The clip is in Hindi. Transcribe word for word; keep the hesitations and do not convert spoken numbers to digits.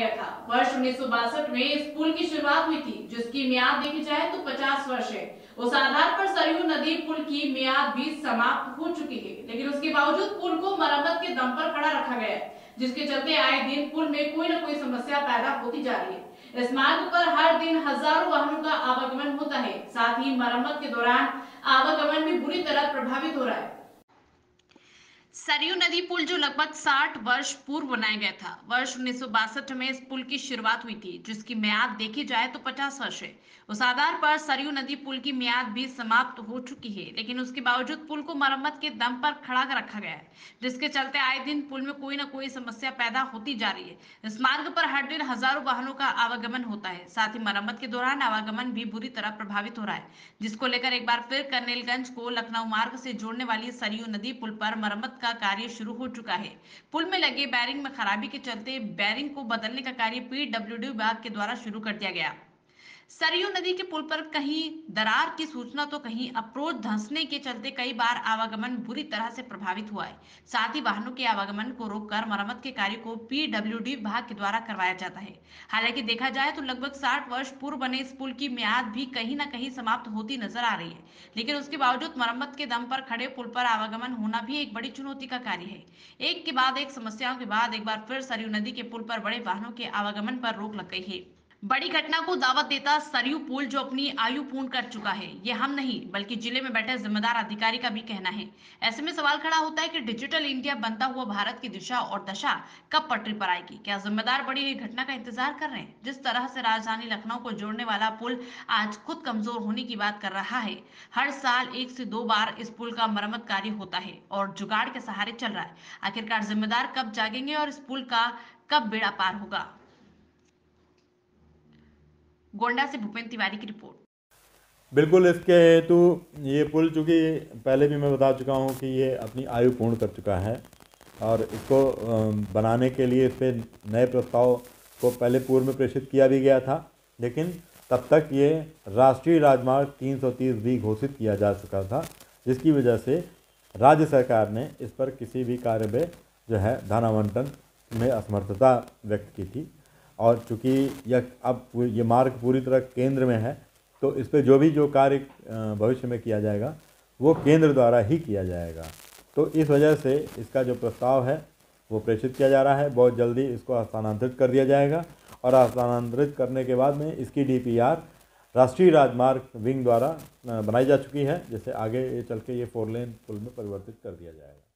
बनाए रखा। वर्ष उन्नीस सौ बासठ में इस पुल की शुरुआत हुई थी जिसकी मियाद देखी जाए तो पचास वर्ष है। उस आधार पर सरयू नदी पुल की मियाद भी समाप्त हो चुकी है, लेकिन उसके बावजूद पुल को मरम्मत के दम पर खड़ा रखा गया है, जिसके चलते आए दिन पुल में कोई न कोई समस्या पैदा होती जा रही है। इस मार्ग पर हर दिन हजारों वाहनों का आवागमन होता है, साथ ही मरम्मत के दौरान आवागमन भी बुरी तरह प्रभावित हो रहा है। सरयू नदी पुल जो लगभग साठ वर्ष पूर्व बनाया गया था, वर्ष उन्नीस सौ बासठ में इस पुल की शुरुआत हुई थी जिसकी मियाद देखी जाए तो पचास वर्ष है। उस आधार पर सरयू नदी पुल की मियाद भी समाप्त हो चुकी है, लेकिन उसके बावजूद पुल को मरम्मत के दम पर खड़ा कर रखा गया है, जिसके चलते आए दिन पुल में कोई ना कोई समस्या पैदा होती जा रही है। इस मार्ग पर हर दिन हजारों वाहनों का आवागमन होता है, साथ ही मरम्मत के दौरान आवागमन भी बुरी तरह प्रभावित हो रहा है, जिसको लेकर एक बार फिर करनीलगंज को लखनऊ मार्ग से जोड़ने वाली सरयू नदी पुल पर मरम्मत का कार्य शुरू हो चुका है। पुल में लगे बैरिंग में खराबी के चलते बैरिंग को बदलने का कार्य पीडब्ल्यूडी विभाग के द्वारा शुरू कर दिया गया। सरयू नदी के पुल पर कहीं दरार की सूचना तो कहीं अप्रोच धंसने के चलते कई बार आवागमन बुरी तरह से प्रभावित हुआ है। साथ ही वाहनों के आवागमन को रोककर मरम्मत के कार्य को पीडब्ल्यूडी विभाग के द्वारा करवाया जाता है। हालांकि देखा जाए तो लगभग साठ वर्ष पूर्व बने इस पुल की मियाद भी कहीं ना कहीं समाप्त होती नजर आ रही है, लेकिन उसके बावजूद मरम्मत के दम पर खड़े पुल पर आवागमन होना भी एक बड़ी चुनौती का कार्य है। एक के बाद एक समस्याओं के बाद एक बार फिर सरयू नदी के पुल पर बड़े वाहनों के आवागमन पर रोक लग गई है। बड़ी घटना को दावत देता सरयू पुल जो अपनी आयु पूर्ण कर चुका है, ये हम नहीं बल्कि जिले में बैठे जिम्मेदार अधिकारी का भी कहना है। ऐसे में सवाल खड़ा होता है कि डिजिटल इंडिया बनता हुआ भारत की दिशा और दशा कब पटरी पर आएगी? क्या जिम्मेदार बड़ी हुई घटना का इंतजार कर रहे हैं? जिस तरह से राजधानी लखनऊ को जोड़ने वाला पुल आज खुद कमजोर होने की बात कर रहा है। हर साल एक से दो बार इस पुल का मरम्मत कार्य होता है और जुगाड़ के सहारे चल रहा है। आखिरकार जिम्मेदार कब जागेंगे और इस पुल का कब बेड़ा पार होगा? गोंडा से भूपेंद्र तिवारी की रिपोर्ट। बिल्कुल, इसके हेतु ये पुल चूँकि पहले भी मैं बता चुका हूँ कि ये अपनी आयु पूर्ण कर चुका है और इसको बनाने के लिए इस पर नए प्रस्ताव को पहले पूर्व में प्रेषित किया भी गया था, लेकिन तब तक ये राष्ट्रीय राजमार्ग तीन सौ तीस भी घोषित किया जा चुका था, जिसकी वजह से राज्य सरकार ने इस पर किसी भी कार्य में जो है धन आवंटन में असमर्थता व्यक्त की थी। और चूँकि यह अब ये मार्ग पूरी तरह केंद्र में है तो इस पर जो भी जो कार्य भविष्य में किया जाएगा वो केंद्र द्वारा ही किया जाएगा। तो इस वजह से इसका जो प्रस्ताव है वो प्रेषित किया जा रहा है। बहुत जल्दी इसको हस्तानांतरित कर दिया जाएगा और हस्तानांतरित करने के बाद में इसकी डी पी आर राष्ट्रीय राजमार्ग विंग द्वारा बनाई जा चुकी है, जिससे आगे चल के ये फोर लेन पुल में परिवर्तित कर दिया जाएगा।